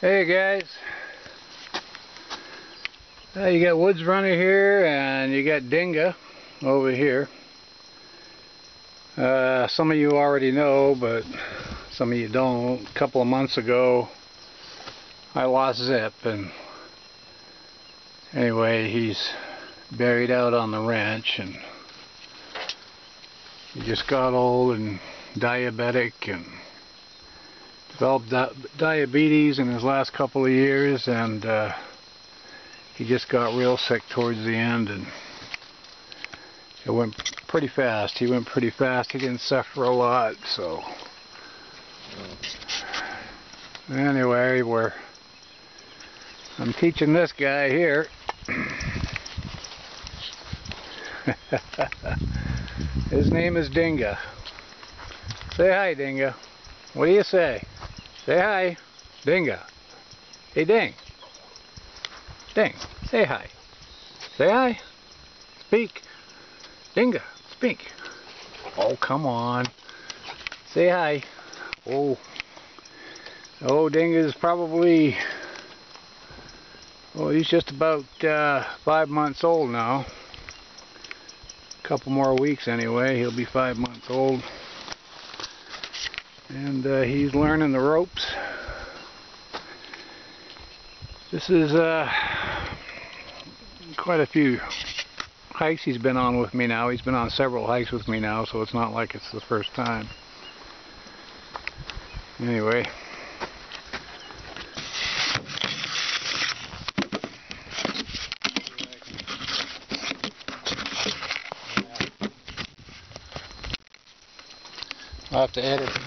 Hey guys, you got Woods Runner here and you got Dinga over here. Some of you already know, but some of you don't. A couple of months ago I lost Zip, and anyway he's buried out on the ranch and he just got old and diabetic and developed diabetes in his last couple of years, and he just got real sick towards the end, and it went pretty fast. He went pretty fast. He didn't suffer a lot, so anyway, I'm teaching this guy here. His name is Dinga. Say hi, Dinga. What do you say? Say hi, Dinga. Hey, Ding. Ding, say hi. Say hi. Speak. Dinga, speak. Oh, come on. Say hi. Oh, Dinga's probably, well, he's just about 5 months old now. A couple more weeks anyway, he'll be 5 months old. And he's learning the ropes. This is quite a few hikes he's been on with me now. He's been on several hikes with me now, so it's not like it's the first time. Anyway, I'll have to edit this.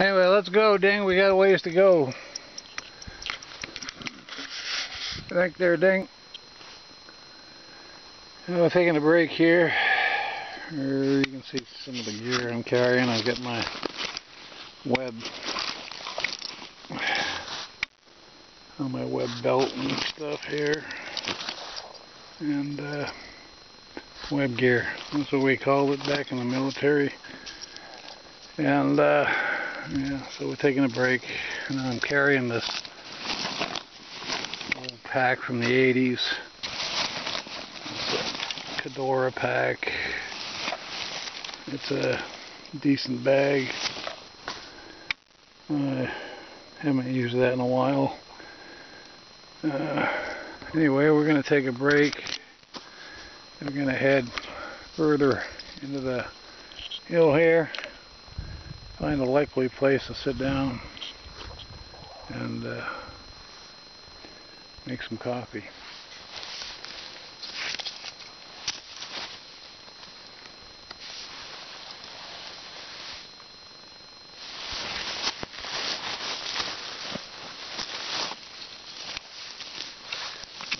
Anyway, let's go, Ding. We got a ways to go. Back there, Ding. I'm taking a break here. You can see some of the gear I'm carrying. I've got my web on my web belt and stuff here, and web gear, that's what we called it back in the military. And yeah, so we're taking a break, and I'm carrying this old pack from the 80s. It's a Kadora pack. It's a decent bag. I haven't used that in a while. Anyway, we're going to take a break. We're going to head further into the hill here, find a likely place to sit down and make some coffee.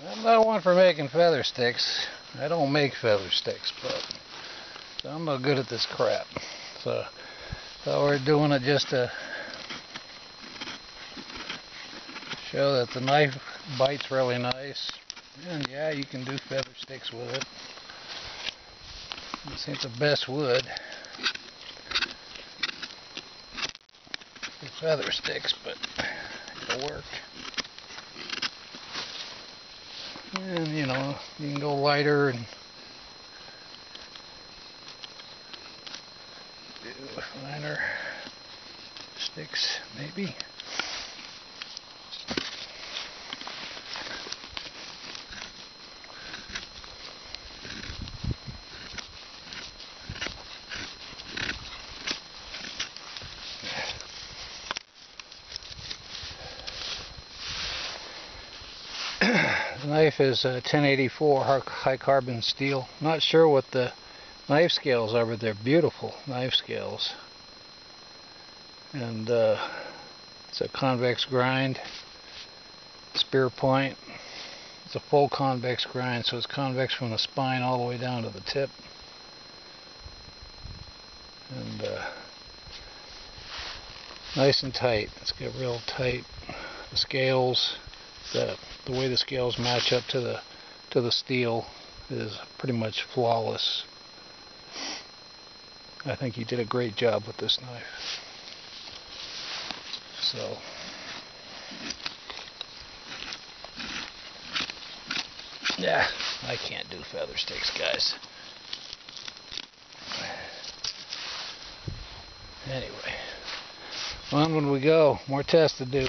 I'm not one for making feather sticks. I don't make feather sticks, but I'm no good at this crap. So we're doing it just to show that the knife bites really nice. And yeah, you can do feather sticks with it. This ain't the best wood for feather sticks, but it'll work. And you know, you can go lighter and do finer sticks, maybe. The knife is 1084 high carbon steel. Not sure what the knife scales are, but they're beautiful knife scales. And it's a convex grind, spear point. It's a full convex grind, so it's convex from the spine all the way down to the tip. And nice and tight. It's got real tight scales. The way the scales match up to the steel is pretty much flawless. I think he did a great job with this knife. so. Yeah, I can't do feather sticks, guys. Anyway, on when we go, more tests to do.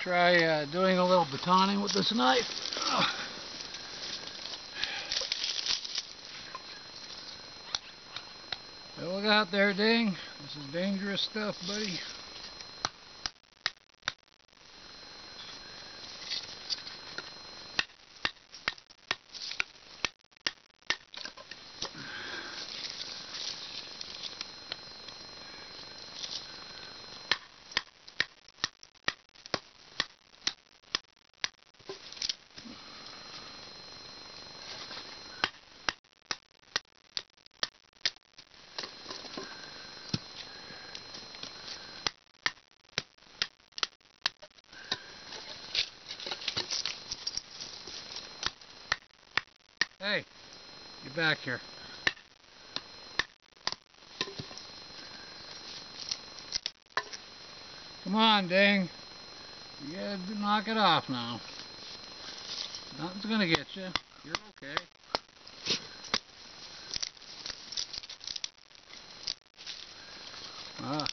Try doing a little batoning with this knife. Oh. Don't look out there, Ding. This is dangerous stuff, buddy. Hey, get back here. Come on, Ding. You gotta knock it off now. Nothing's gonna get you. You're okay. Ah.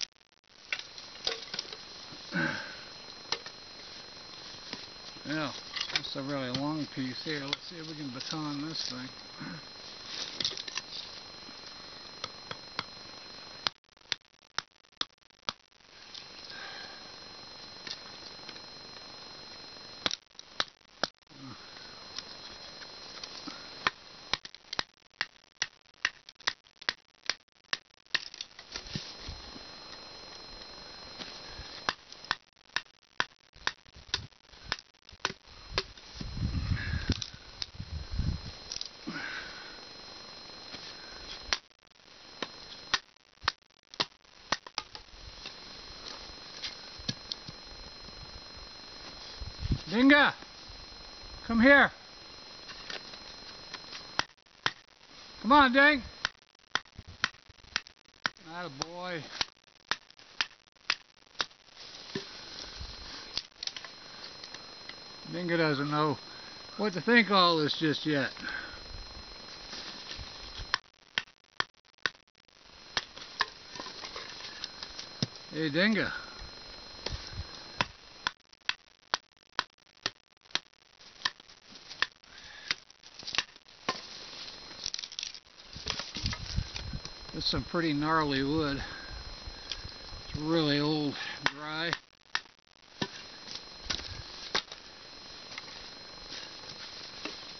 Yeah. That's a really long piece here. Let's see if we can baton this thing. Dinga, come here. Come on, Ding. Atta boy. Dinga doesn't know what to think of all this just yet. Hey, Dinga. It's some pretty gnarly wood. It's really old, dry.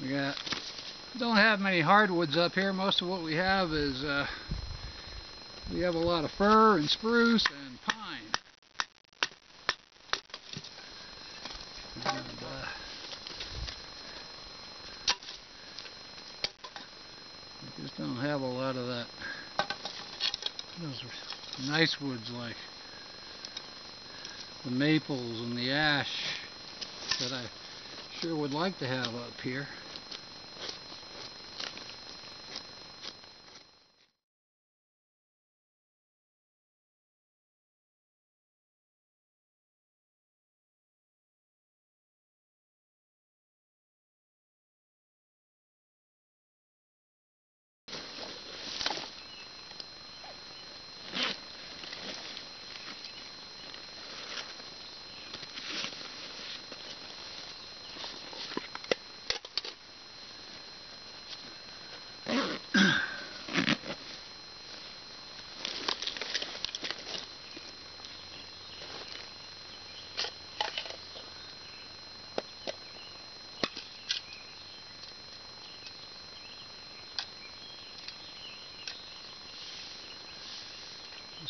We don't have many hardwoods up here. Most of what we have is we have a lot of fir and spruce and pine. And, we just don't have a lot of that. Those are nice woods like the maples and the ash that I sure would like to have up here.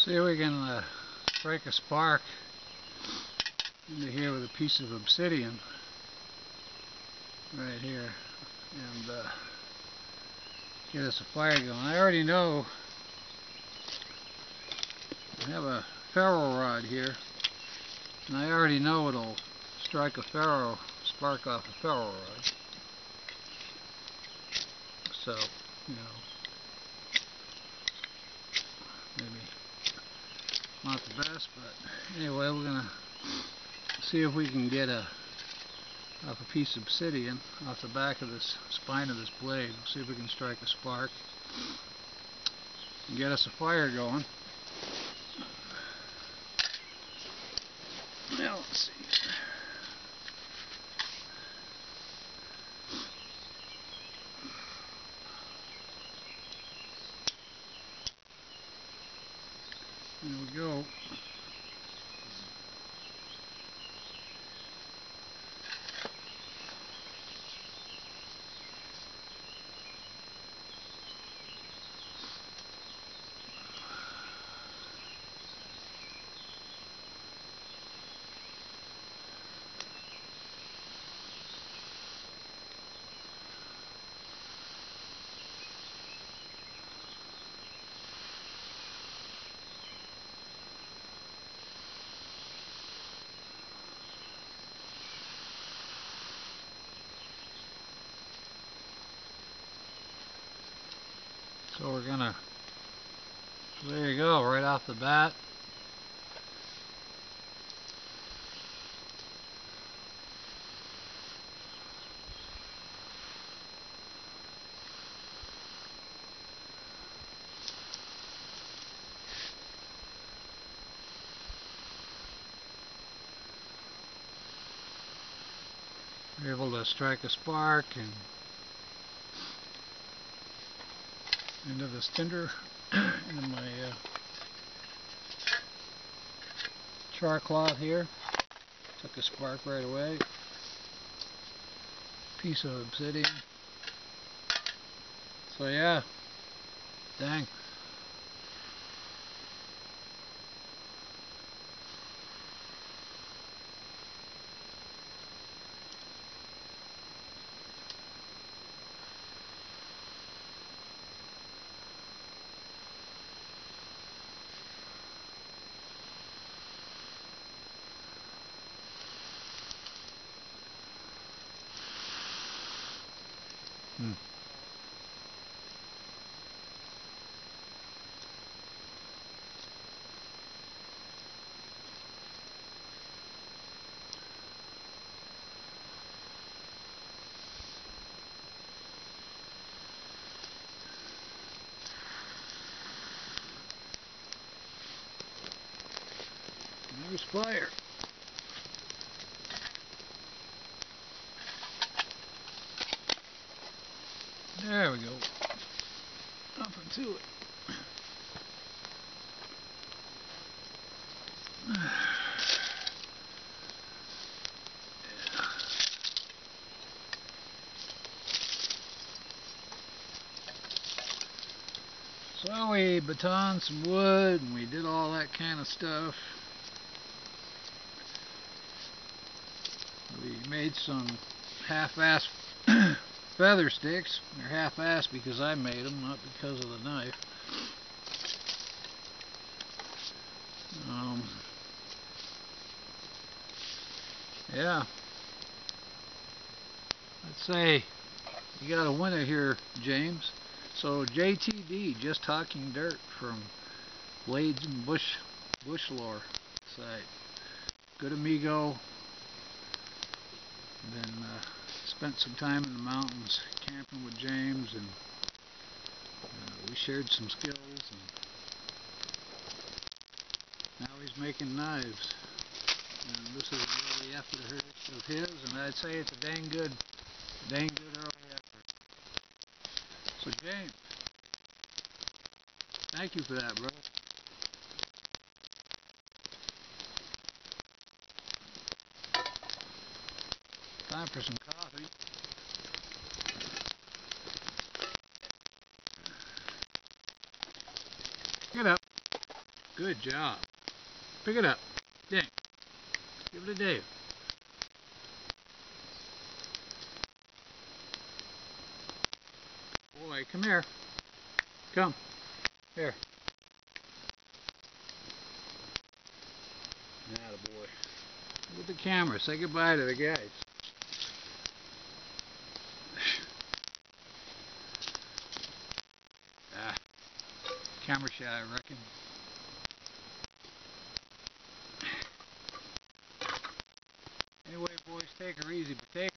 See if we can break a spark into here with a piece of obsidian right here and get us a fire going. I already know I have a ferro rod here and I already know it'll strike a ferro spark off a ferro rod. So, you know, Not the best, but anyway, we're gonna see if we can get a piece of obsidian off the back of this spine of this blade. We'll see if we can strike a spark and get us a fire going. Now let's see. There we go. So we're gonna, there you go, right off the bat. We're able to strike a spark and into this tinder, into my char cloth here. Took a spark right away. Piece of obsidian. So yeah, dang. Nice fire. There we go. Up into it. So we batoned some wood and we did all that kind of stuff. We made some half-ass feather sticks. They're half-assed because I made them, not because of the knife. Yeah. Let's say you got a winner here, James. So JTD, Just Talking Dirt, from Blades and Bush Lore site. Good amigo. And then spent some time in the mountains camping with James, and we shared some skills, and now he's making knives, and this is an early effort of his, and I'd say it's a dang good early effort. So James, thank you for that, brother. Time for some coffee. Pick it up. Good job. Pick it up. Dang. Give it a Dave. Boy, come here. Come. Here. Atta boy. Look at the camera. Say goodbye to the guys. Camera shy, I reckon. Take her easy, but take